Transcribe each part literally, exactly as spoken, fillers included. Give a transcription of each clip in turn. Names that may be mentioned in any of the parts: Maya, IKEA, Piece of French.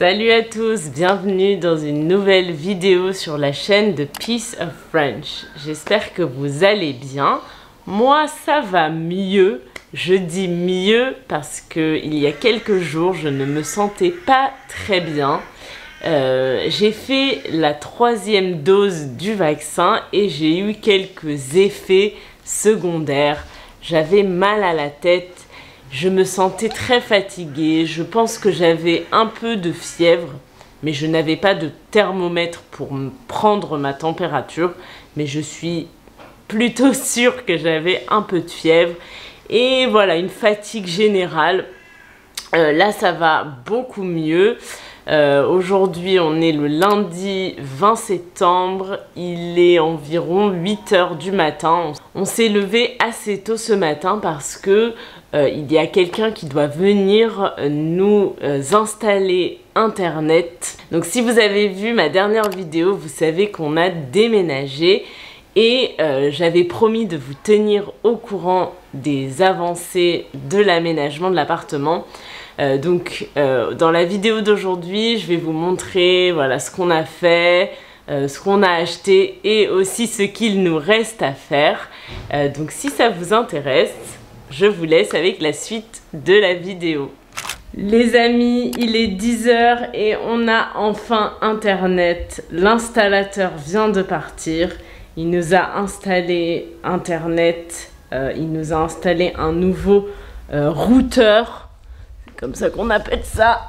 Salut à tous, bienvenue dans une nouvelle vidéo sur la chaîne de Piece of French. J'espère que vous allez bien. Moi, ça va mieux. Je dis mieux parce que il y a quelques jours, je ne me sentais pas très bien. Euh, j'ai fait la troisième dose du vaccin et j'ai eu quelques effets secondaires. J'avais mal à la tête. Je me sentais très fatiguée, je pense que j'avais un peu de fièvre, mais je n'avais pas de thermomètre pour prendre ma température, mais je suis plutôt sûre que j'avais un peu de fièvre. Et voilà, une fatigue générale. Euh, là, ça va beaucoup mieux. Euh, Aujourd'hui, on est le lundi vingt septembre, il est environ huit heures du matin. On s'est levé assez tôt ce matin parce que euh, il y a quelqu'un qui doit venir nous euh, installer Internet. Donc si vous avez vu ma dernière vidéo, vous savez qu'on a déménagé et euh, j'avais promis de vous tenir au courant des avancées de l'aménagement de l'appartement. Euh, donc euh, dans la vidéo d'aujourd'hui, je vais vous montrer voilà, ce qu'on a fait, euh, ce qu'on a acheté et aussi ce qu'il nous reste à faire. Euh, donc si ça vous intéresse, je vous laisse avec la suite de la vidéo. Les amis, il est dix heures et on a enfin Internet. L'installateur vient de partir. Il nous a installé Internet, euh, il nous a installé un nouveau euh, routeur. Comme ça qu'on appelle ça,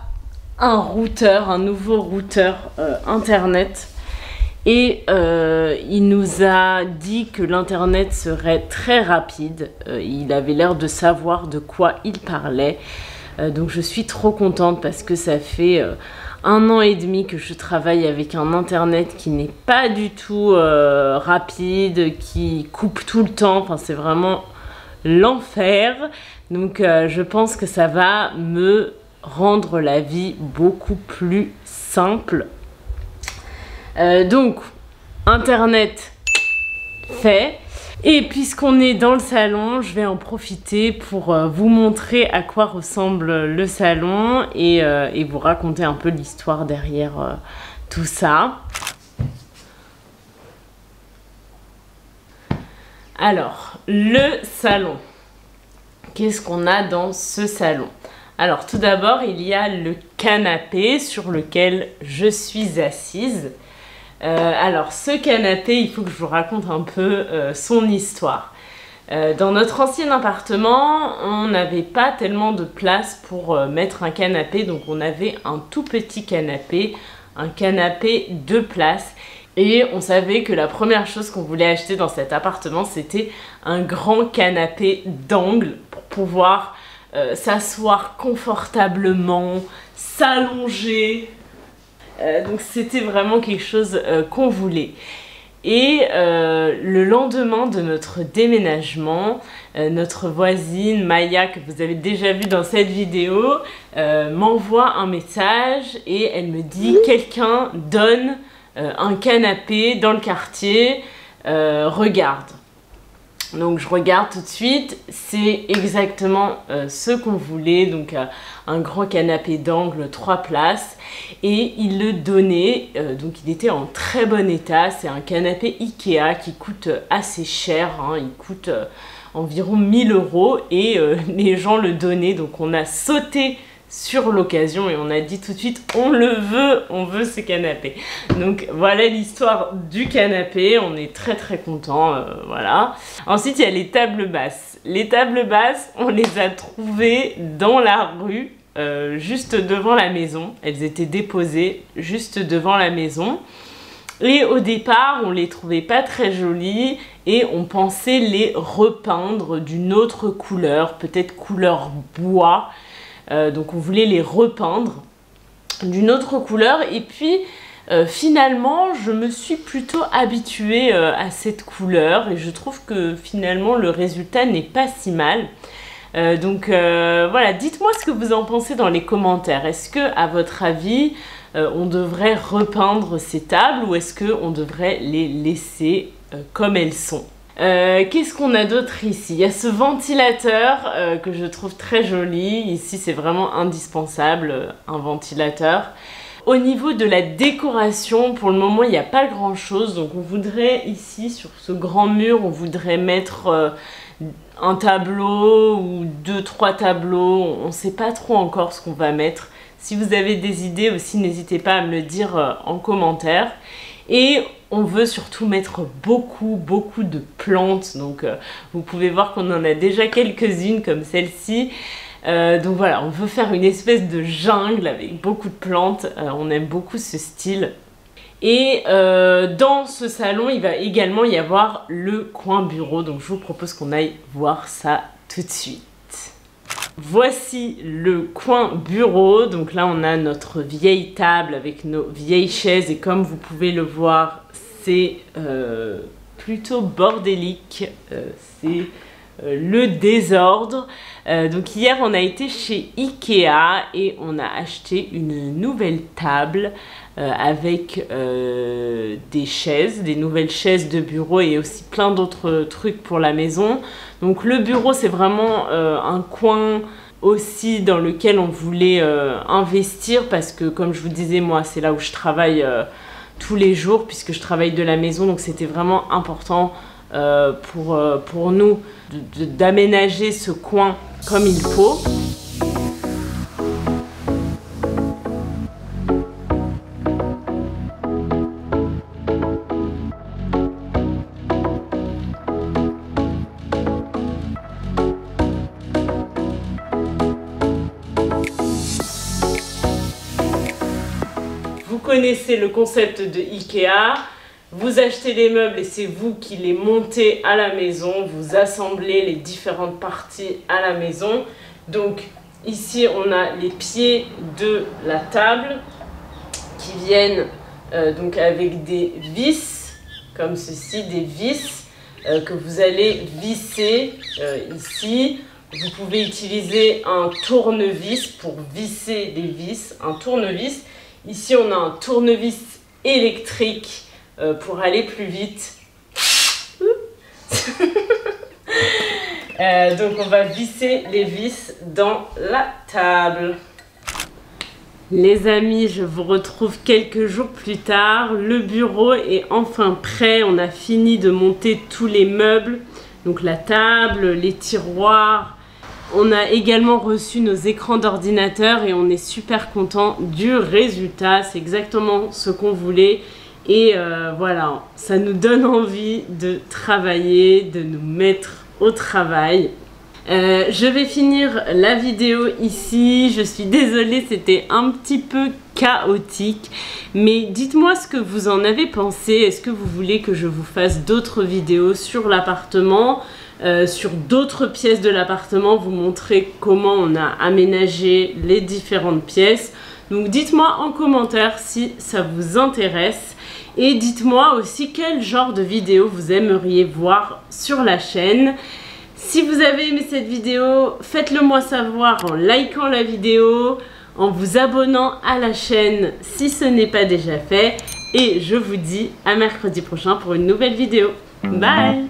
un routeur, un nouveau routeur euh, internet. Et euh, il nous a dit que l'internet serait très rapide. Euh, il avait l'air de savoir de quoi il parlait. Euh, donc je suis trop contente parce que ça fait euh, un an et demi que je travaille avec un internet qui n'est pas du tout euh, rapide, qui coupe tout le temps. Enfin, c'est vraiment l'enfer. Donc euh, je pense que ça va me rendre la vie beaucoup plus simple. Euh, donc, Internet fait. Et puisqu'on est dans le salon, je vais en profiter pour euh, vous montrer à quoi ressemble le salon et, euh, et vous raconter un peu l'histoire derrière euh, tout ça. Alors, le salon. Qu'est-ce qu'on a dans ce salon? Alors tout d'abord, il y a le canapé sur lequel je suis assise. Euh, alors ce canapé, il faut que je vous raconte un peu euh, son histoire. Euh, dans notre ancien appartement, on n'avait pas tellement de place pour euh, mettre un canapé, donc on avait un tout petit canapé, un canapé deux places. Et on savait que la première chose qu'on voulait acheter dans cet appartement, c'était un grand canapé d'angle pour pouvoir euh, s'asseoir confortablement, s'allonger. Euh, donc c'était vraiment quelque chose euh, qu'on voulait. Et euh, le lendemain de notre déménagement, euh, notre voisine Maya, que vous avez déjà vu dans cette vidéo, euh, m'envoie un message et elle me dit « Quelqu'un donne... » Euh, un canapé dans le quartier, euh, regarde. Donc je regarde tout de suite, c'est exactement euh, ce qu'on voulait, donc euh, un grand canapé d'angle, trois places, et il le donnait, euh, donc il était en très bon état. C'est un canapé IKEA qui coûte assez cher, hein, il coûte euh, environ mille euros, et euh, les gens le donnaient, donc on a sauté sur l'occasion et on a dit tout de suite on le veut, on veut ce canapé. Donc voilà l'histoire du canapé, on est très très contents, euh, voilà. Ensuite il y a les tables basses. Les tables basses, on les a trouvées dans la rue, euh, juste devant la maison. Elles étaient déposées juste devant la maison. Et au départ, on les trouvait pas très jolies et on pensait les repeindre d'une autre couleur, peut-être couleur bois. Euh, donc on voulait les repeindre d'une autre couleur et puis euh, finalement je me suis plutôt habituée euh, à cette couleur et je trouve que finalement le résultat n'est pas si mal. Euh, donc euh, voilà, dites-moi ce que vous en pensez dans les commentaires. Est-ce que à votre avis euh, on devrait repeindre ces tables ou est-ce qu'on devrait les laisser euh, comme elles sont ? Euh, Qu'est-ce qu'on a d'autre ici? Il y a ce ventilateur euh, que je trouve très joli. Ici, c'est vraiment indispensable, euh, un ventilateur. Au niveau de la décoration, pour le moment, il n'y a pas grand-chose. Donc, on voudrait ici, sur ce grand mur, on voudrait mettre euh, un tableau ou deux, trois tableaux. On ne sait pas trop encore ce qu'on va mettre. Si vous avez des idées aussi, n'hésitez pas à me le dire euh, en commentaire. Et on veut surtout mettre beaucoup, beaucoup de plantes. Donc, euh, vous pouvez voir qu'on en a déjà quelques-unes comme celle-ci. Euh, donc voilà, on veut faire une espèce de jungle avec beaucoup de plantes. Euh, on aime beaucoup ce style. Et euh, dans ce salon, il va également y avoir le coin bureau. Donc, je vous propose qu'on aille voir ça tout de suite. Voici le coin bureau. Donc là, on a notre vieille table avec nos vieilles chaises. Et comme vous pouvez le voir, c'est euh, plutôt bordélique. Euh, c'est euh, le désordre. Euh, donc hier, on a été chez IKEA et on a acheté une nouvelle table euh, avec euh, des chaises, des nouvelles chaises de bureau et aussi plein d'autres trucs pour la maison. Donc le bureau, c'est vraiment euh, un coin aussi dans lequel on voulait euh, investir parce que, comme je vous disais, moi, c'est là où je travaille euh, tous les jours puisque je travaille de la maison. Donc c'était vraiment important euh, pour, euh, pour nous d'aménager ce coin comme il faut. Vous connaissez le concept de IKEA, vous achetez les meubles et c'est vous qui les montez à la maison, vous assemblez les différentes parties à la maison. Donc ici on a les pieds de la table qui viennent euh, donc avec des vis comme ceci, des vis euh, que vous allez visser euh, ici. Vous pouvez utiliser un tournevis pour visser des vis, un tournevis. Ici, on a un tournevis électrique euh, pour aller plus vite. euh, donc, on va visser les vis dans la table. Les amis, je vous retrouve quelques jours plus tard. Le bureau est enfin prêt. On a fini de monter tous les meubles. Donc, la table, les tiroirs. On a également reçu nos écrans d'ordinateur et on est super content du résultat. C'est exactement ce qu'on voulait. Et euh, voilà, ça nous donne envie de travailler, de nous mettre au travail. Euh, je vais finir la vidéo ici. Je suis désolée, c'était un petit peu chaotique. Mais dites-moi ce que vous en avez pensé. Est-ce que vous voulez que je vous fasse d'autres vidéos sur l'appartement ? Euh, sur d'autres pièces de l'appartement, vous montrer comment on a aménagé les différentes pièces. Donc dites-moi en commentaire si ça vous intéresse et dites-moi aussi quel genre de vidéo vous aimeriez voir sur la chaîne. Si vous avez aimé cette vidéo, faites-le moi savoir en likant la vidéo, en vous abonnant à la chaîne si ce n'est pas déjà fait et je vous dis à mercredi prochain pour une nouvelle vidéo. Bye!